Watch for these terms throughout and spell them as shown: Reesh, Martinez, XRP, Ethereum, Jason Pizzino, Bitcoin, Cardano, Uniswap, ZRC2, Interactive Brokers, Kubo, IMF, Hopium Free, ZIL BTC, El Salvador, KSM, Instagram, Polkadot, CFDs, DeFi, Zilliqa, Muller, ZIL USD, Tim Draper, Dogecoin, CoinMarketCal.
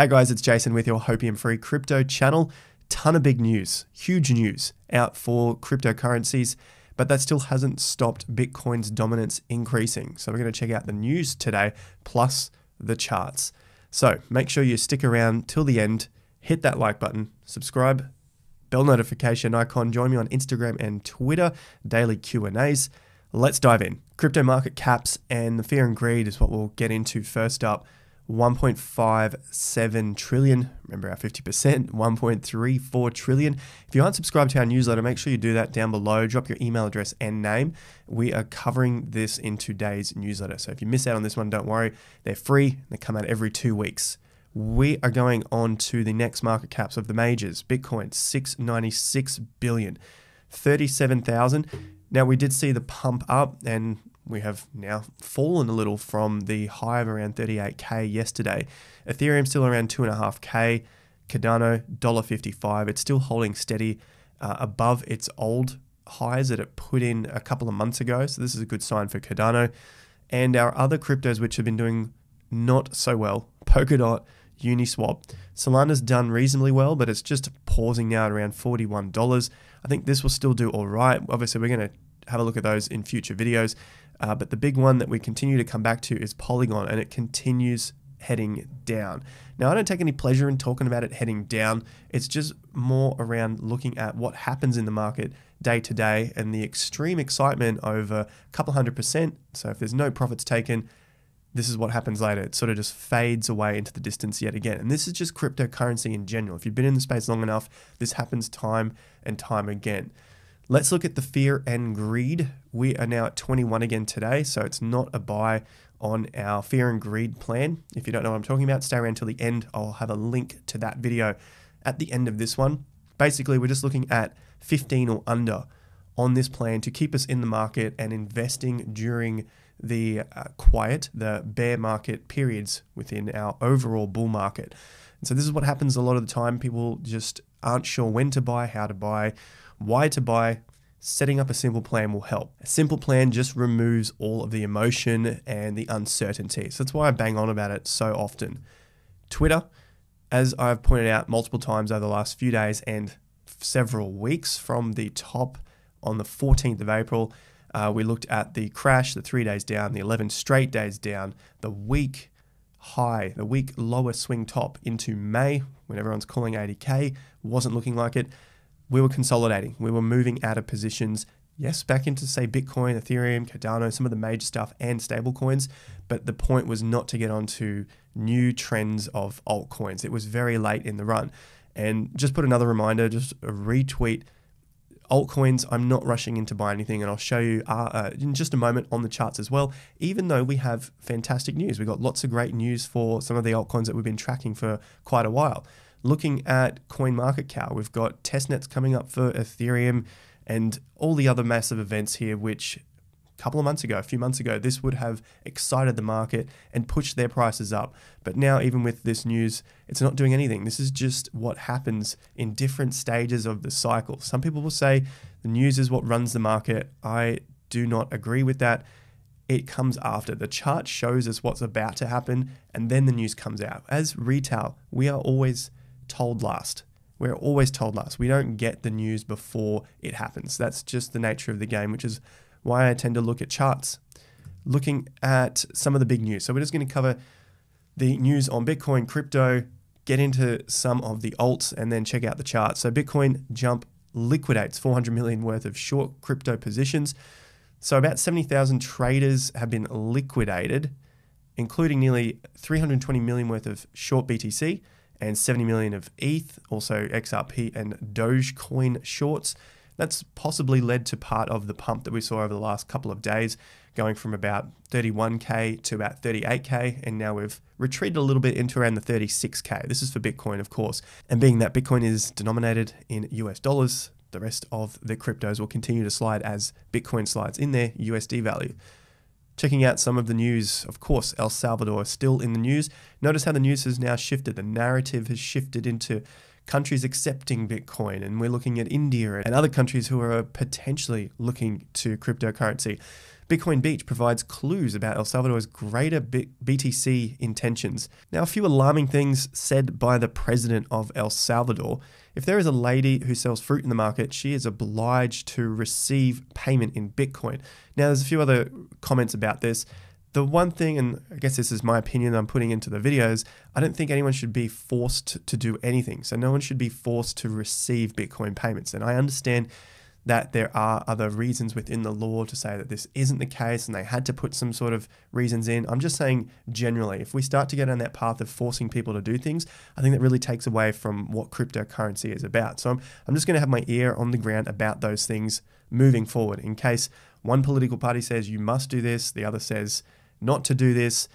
Hey guys, it's Jason with your Hopium Free crypto channel. Ton of big news, huge news out for cryptocurrencies, but that still hasn't stopped Bitcoin's dominance increasing. So we're going to check out the news today, plus the charts. So make sure you stick around till the end, hit that like button, subscribe, bell notification icon, join me on Instagram and Twitter, daily Q&As. Let's dive in. Crypto market caps and the fear and greed is what we'll get into first up. 1.57 trillion, remember our 50%, 1.34 trillion. If you aren't subscribed to our newsletter, make sure you do that down below. Drop your email address and name. We are covering this in today's newsletter. So if you miss out on this one, don't worry. They're free. They come out every 2 weeks. We are going on to the next market caps of the majors. Bitcoin, 696 billion, 37,000. Now we did see the pump up and we have now fallen a little from the high of around 38K yesterday. Ethereum still around 2.5K. Cardano, $1.55. It's still holding steady above its old highs that it put in a couple of months ago. So this is a good sign for Cardano. And our other cryptos, which have been doing not so well, Polkadot, Uniswap. Solana's done reasonably well, but it's just pausing now at around $41. I think this will still do all right. Obviously, we're going to have a look at those in future videos. But the big one that we continue to come back to is Polygon, and it continues heading down. Now, I don't take any pleasure in talking about it heading down. It's just more around looking at what happens in the market day to day and the extreme excitement over a couple 100%. So if there's no profits taken, this is what happens later. It sort of just fades away into the distance yet again. And this is just cryptocurrency in general. If you've been in the space long enough, this happens time and time again. Let's look at the fear and greed. We are now at 21 again today, so it's not a buy on our fear and greed plan. If you don't know what I'm talking about, stay around till the end. I'll have a link to that video at the end of this one. Basically, we're just looking at 15 or under on this plan to keep us in the market and investing during the quiet, the bear market periods within our overall bull market. And so this is what happens a lot of the time. People just aren't sure when to buy, how to buy, why to buy. Setting up a simple plan will help. A simple plan just removes all of the emotion and the uncertainty. So that's why I bang on about it so often. Twitter, as I've pointed out multiple times over the last few days and several weeks, from the top on the 14th of April, we looked at the crash, the 3 days down, the 11 straight days down, the week high, the week lower swing top into May, when everyone's calling 80K, wasn't looking like it. We were consolidating. We were moving out of positions, yes, back into, say, Bitcoin, Ethereum, Cardano, some of the major stuff and stablecoins. But the point was not to get onto new trends of altcoins. It was very late in the run. And just put another reminder, just a retweet. Altcoins, I'm not rushing in to buy anything, and I'll show you in just a moment on the charts as well, even though we have fantastic news. We've got lots of great news for some of the altcoins that we've been tracking for quite a while. Looking at CoinMarketCal, we've got testnets coming up for Ethereum and all the other massive events here, which a couple of months ago, a few months ago, this would have excited the market and pushed their prices up. But now, even with this news, it's not doing anything. This is just what happens in different stages of the cycle. Some people will say the news is what runs the market. I do not agree with that. It comes after. The chart shows us what's about to happen, and then the news comes out. As retail, we are always told last. We're always told last. We don't get the news before it happens. That's just the nature of the game, which is why I tend to look at charts. Looking at some of the big news. So we're just going to cover the news on Bitcoin, crypto, get into some of the alts, and then check out the charts. So Bitcoin jump liquidates 400 million worth of short crypto positions. So about 70,000 traders have been liquidated, including nearly 320 million worth of short BTC, and 70 million of ETH, also XRP and Dogecoin shorts. That's possibly led to part of the pump that we saw over the last couple of days, going from about 31K to about 38K, and now we've retreated a little bit into around the 36K. This is for Bitcoin, of course. And being that Bitcoin is denominated in US dollars, the rest of the cryptos will continue to slide as Bitcoin slides in their USD value. Checking out some of the news, of course, El Salvador is still in the news. Notice how the news has now shifted. The narrative has shifted into countries accepting Bitcoin, and we're looking at India and other countries who are potentially looking to cryptocurrency. Bitcoin Beach provides clues about El Salvador's greater BTC intentions. Now, a few alarming things said by the president of El Salvador. If there is a lady who sells fruit in the market, she is obliged to receive payment in Bitcoin. Now, there's a few other comments about this. The one thing, and I guess this is my opinion that I'm putting into the videos, I don't think anyone should be forced to do anything. So no one should be forced to receive Bitcoin payments. And I understand that there are other reasons within the law to say that this isn't the case and they had to put some sort of reasons in. I'm just saying generally, if we start to get on that path of forcing people to do things, I think that really takes away from what cryptocurrency is about. So I'm just going to have my ear on the ground about those things moving forward in case one political party says you must do this, the other says not to do this,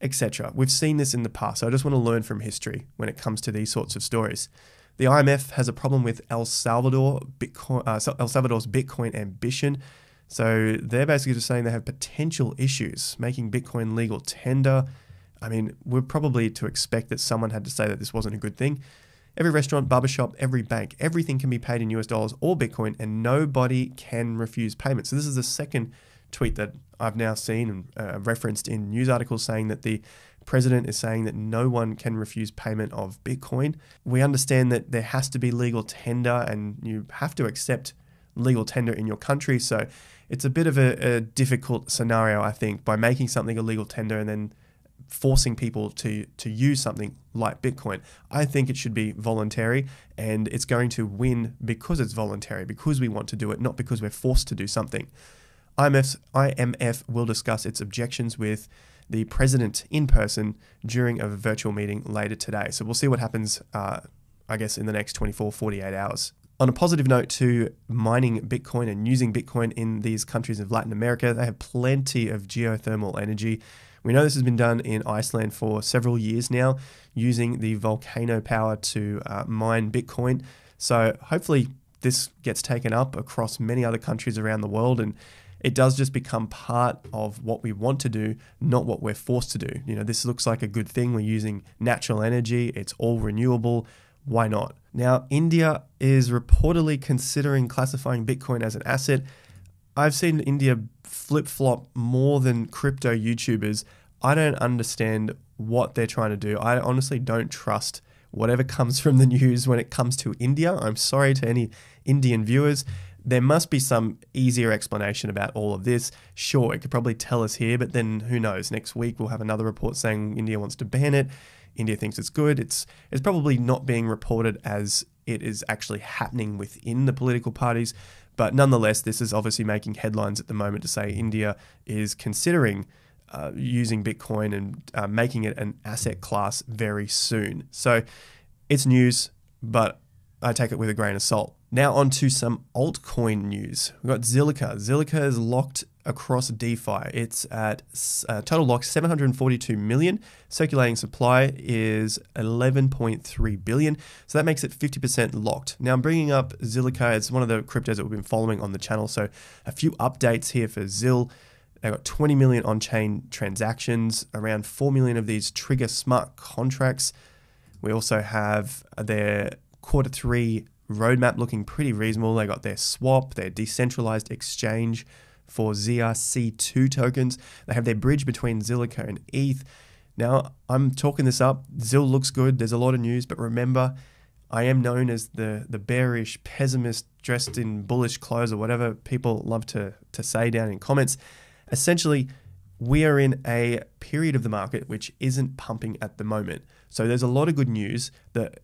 etc. We've seen this in the past, so I just want to learn from history when it comes to these sorts of stories. The IMF has a problem with El Salvador's Bitcoin ambition. So they're basically just saying they have potential issues, making Bitcoin legal tender. I mean, we're probably to expect that someone had to say that this wasn't a good thing. Every restaurant, barbershop, every bank, everything can be paid in US dollars or Bitcoin, and nobody can refuse payment. So this is the second tweet that I've now seen and referenced in news articles saying that the president is saying that no one can refuse payment of Bitcoin. We understand that there has to be legal tender and you have to accept legal tender in your country. So it's a bit of a difficult scenario, I think, by making something a legal tender and then forcing people to use something like Bitcoin. I think it should be voluntary and it's going to win because it's voluntary, because we want to do it, not because we're forced to do something. IMF will discuss its objections with the president in person during a virtual meeting later today. So we'll see what happens, I guess, in the next 24, 48 hours. On a positive note to mining Bitcoin and using Bitcoin in these countries of Latin America, they have plenty of geothermal energy. We know this has been done in Iceland for several years now, using the volcano power to mine Bitcoin. So hopefully this gets taken up across many other countries around the world, and it does just become part of what we want to do, not what we're forced to do. You know, this looks like a good thing. We're using natural energy. It's all renewable. Why not? Now, India is reportedly considering classifying Bitcoin as an asset. I've seen India flip-flop more than crypto YouTubers. I don't understand what they're trying to do. I honestly don't trust whatever comes from the news when it comes to India. I'm sorry to any Indian viewers. There must be some easier explanation about all of this. Sure, it could probably tell us here, but then who knows? Next week we'll have another report saying India wants to ban it. India thinks it's good. It's probably not being reported as it is actually happening within the political parties. But nonetheless, this is obviously making headlines at the moment to say India is considering using Bitcoin and making it an asset class very soon. So it's news, but I take it with a grain of salt. Now on to some altcoin news. We've got Zilliqa. Zilliqa is locked across DeFi. It's at total lock 742 million. Circulating supply is 11.3 billion. So that makes it 50% locked. Now I'm bringing up Zilliqa. It's one of the cryptos that we've been following on the channel. So a few updates here for ZIL. They've got 20 million on-chain transactions, around 4 million of these trigger smart contracts. We also have their Q3 roadmap looking pretty reasonable. They got their swap, their decentralized exchange for ZRC2 tokens. They have their bridge between Zilliqa and ETH. Now, I'm talking this up. ZIL looks good. There's a lot of news, but remember, I am known as the bearish pessimist dressed in bullish clothes or whatever people love to say down in comments. Essentially, we are in a period of the market which isn't pumping at the moment. So there's a lot of good news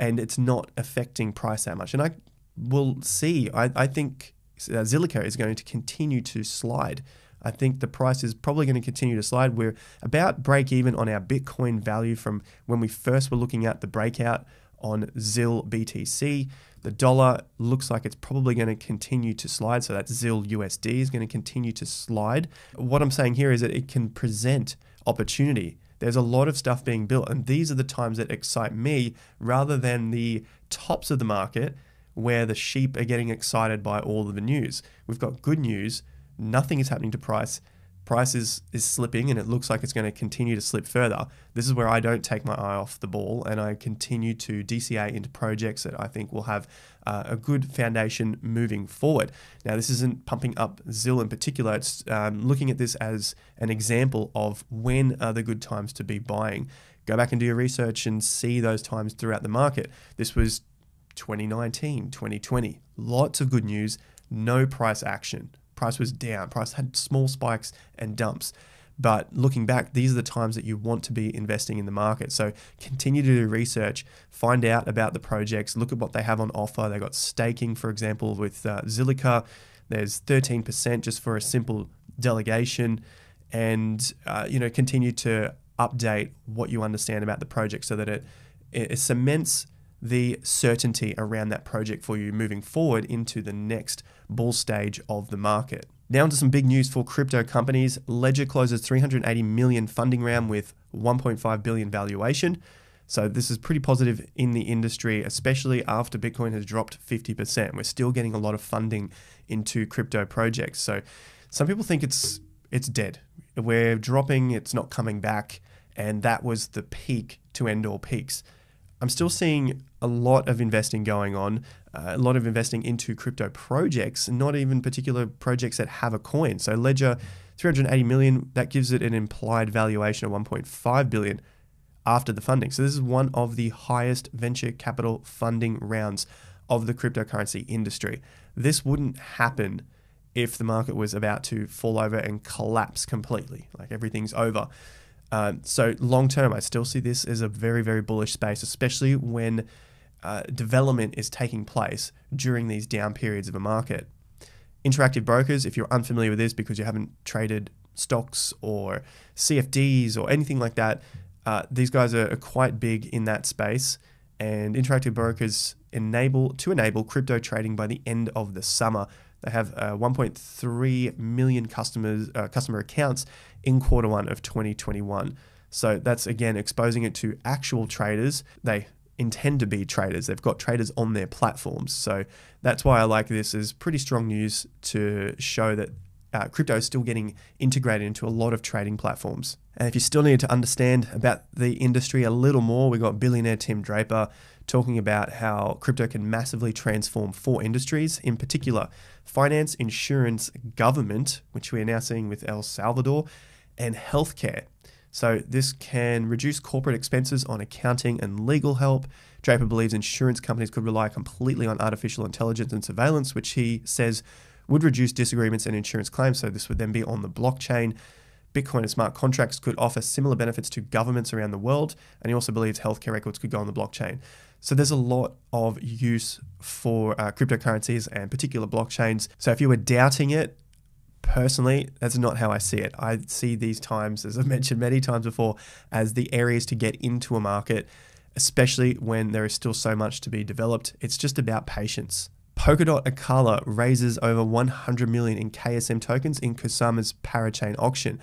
and it's not affecting price that much. And I will see, I think Zilliqa is going to continue to slide. I think the price is probably going to continue to slide. We're about break even on our Bitcoin value from when we first were looking at the breakout on ZIL BTC. The dollar looks like it's probably going to continue to slide. So that's ZIL USD is going to continue to slide. What I'm saying here is that it can present opportunity. There's a lot of stuff being built, and these are the times that excite me rather than the tops of the market where the sheep are getting excited by all of the news. We've got good news. Nothing is happening to price. price is slipping and it looks like it's going to continue to slip further, this is where I don't take my eye off the ball and I continue to DCA into projects that I think will have a good foundation moving forward. Now, this isn't pumping up ZIL in particular. It's looking at this as an example of when are the good times to be buying. Go back and do your research and see those times throughout the market. This was 2019, 2020. Lots of good news, no price action. Price was down. Price had small spikes and dumps. But looking back, these are the times that you want to be investing in the market. So continue to do research, find out about the projects, look at what they have on offer. They got staking, for example, with Zilliqa. There's 13% just for a simple delegation. And you know, continue to update what you understand about the project so that it cements the certainty around that project for you moving forward into the next bull stage of the market. Now into some big news for crypto companies. Ledger closes $380 million funding round with $1.5 billion valuation. So this is pretty positive in the industry, especially after Bitcoin has dropped 50%. We're still getting a lot of funding into crypto projects. So some people think it's dead. We're dropping, it's not coming back. And that was the peak to end all peaks. I'm still seeing a lot of investing going on, a lot of investing into crypto projects, not even particular projects that have a coin. So Ledger, $380 million, that gives it an implied valuation of $1.5 billion after the funding. So this is one of the highest venture capital funding rounds of the cryptocurrency industry. This wouldn't happen if the market was about to fall over and collapse completely, like everything's over. So long term, I still see this as a very, very bullish space, especially when development is taking place during these down periods of a market. Interactive Brokers, if you're unfamiliar with this because you haven't traded stocks or CFDs or anything like that, these guys are quite big in that space. And Interactive Brokers enable crypto trading by the end of the summer. They have 1.3 million customer accounts in quarter one of 2021. So that's, again, exposing it to actual traders. They intend to be traders. They've got traders on their platforms. So that's why I like this as pretty strong news to show that crypto is still getting integrated into a lot of trading platforms. And if you still need to understand about the industry a little more, we've got billionaire Tim Draper talking about how crypto can massively transform four industries, in particular finance, insurance, government, which we are now seeing with El Salvador, and healthcare. So this can reduce corporate expenses on accounting and legal help. Draper believes insurance companies could rely completely on artificial intelligence and surveillance, which he says would reduce disagreements and insurance claims, so this would then be on the blockchain. Bitcoin and smart contracts could offer similar benefits to governments around the world, and he also believes healthcare records could go on the blockchain. So there's a lot of use for cryptocurrencies and particular blockchains. So if you were doubting it, personally, that's not how I see it. I see these times, as I've mentioned many times before, as the areas to get into a market, especially when there is still so much to be developed. It's just about patience. Polkadot Akala raises over 100 million in KSM tokens in Kusama's parachain auction.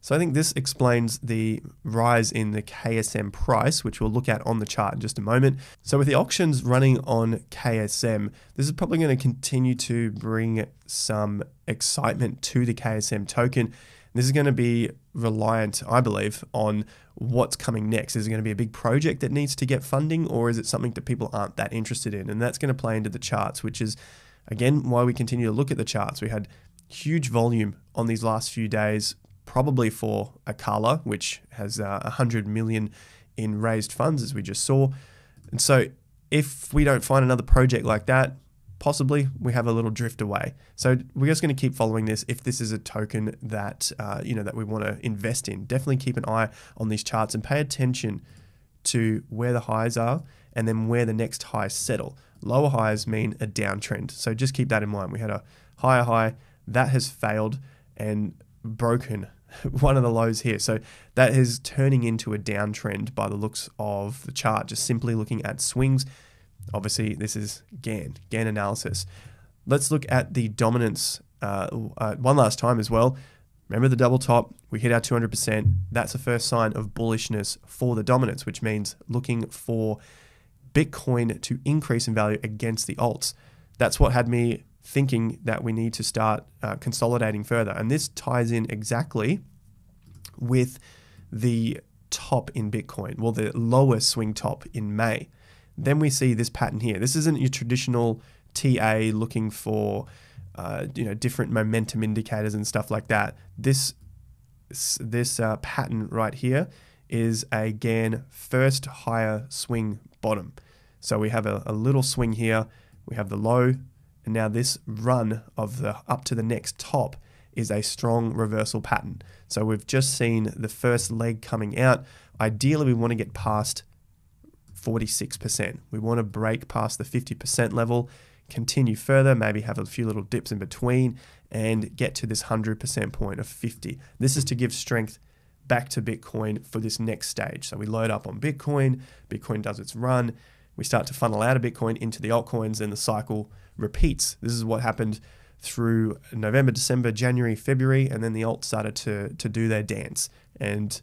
So I think this explains the rise in the KSM price, which we'll look at on the chart in just a moment. So with the auctions running on KSM, this is probably going to continue to bring some excitement to the KSM token. This is going to be reliant, I believe, on what's coming next. Is it going to be a big project that needs to get funding, or is it something that people aren't that interested in? And that's going to play into the charts, which is, again, why we continue to look at the charts. We had huge volume on these last few days, probably for Akala, which has 100 million in raised funds, as we just saw. And so if we don't find another project like that, possibly we have a little drift away. So we're just going to keep following this. If this is a token that that we want to invest in, definitely keep an eye on these charts and pay attention to where the highs are and then where the next highs settle. Lower highs mean a downtrend, so just keep that in mind. We had a higher high that has failed and broken one of the lows here, so that is turning into a downtrend by the looks of the chart, just simply looking at swings. Obviously, this is GAN analysis. Let's look at the dominance one last time as well. Remember the double top, we hit our 200%. That's the first sign of bullishness for the dominance, which means looking for Bitcoin to increase in value against the alts. That's what had me thinking that we need to start consolidating further. And this ties in exactly with the top in Bitcoin, well, the lowest swing top in May. Then we see this pattern here. This isn't your traditional TA looking for different momentum indicators and stuff like that. This pattern right here is a GAN first higher swing bottom. So we have a little swing here, we have the low, and now this run of the up to the next top is a strong reversal pattern. So we've just seen the first leg coming out. Ideally, we want to get past 46%. We want to break past the 50% level, continue further, maybe have a few little dips in between, and get to this 100% point of 50. This is to give strength back to Bitcoin for this next stage. So we load up on Bitcoin, Bitcoin does its run, we start to funnel out of Bitcoin into the altcoins, and the cycle repeats. This is what happened through November, December, January, February, and then the alt started to do their dance. And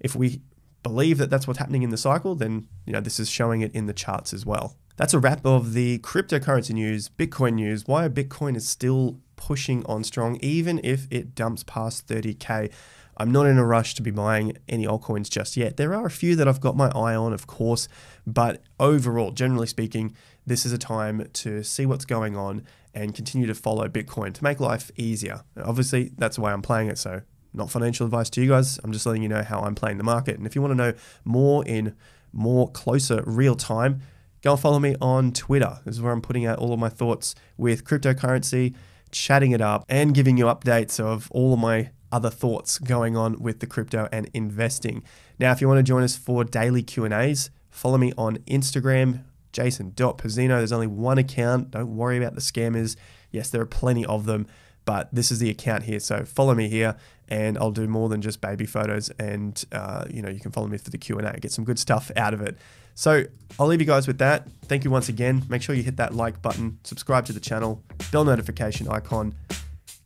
if we believe that that's what's happening in the cycle, then this is showing it in the charts as well. That's a wrap of the cryptocurrency news, Bitcoin news, why Bitcoin is still pushing on strong, even if it dumps past 30K. I'm not in a rush to be buying any altcoins just yet. There are a few that I've got my eye on, of course, but overall, generally speaking, this is a time to see what's going on and continue to follow Bitcoin to make life easier. Obviously, that's the way I'm playing it, so not financial advice to you guys. I'm just letting you know how I'm playing the market. And if you want to know more in more closer real time, go and follow me on Twitter. This is where I'm putting out all of my thoughts with cryptocurrency, chatting it up, and giving you updates of all of my other thoughts going on with the crypto and investing. Now, if you want to join us for daily Q&As, follow me on Instagram, jason.pizzino. There's only one account. Don't worry about the scammers. Yes, there are plenty of them, but this is the account here. So follow me here, and I'll do more than just baby photos. And you can follow me for the Q&A. Get some good stuff out of it. So I'll leave you guys with that. Thank you once again. Make sure you hit that like button, subscribe to the channel, bell notification icon.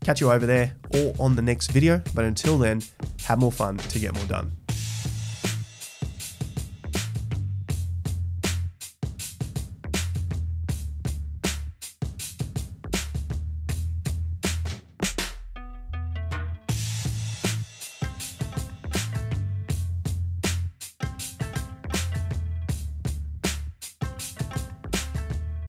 Catch you over there or on the next video. But until then, have more fun to get more done.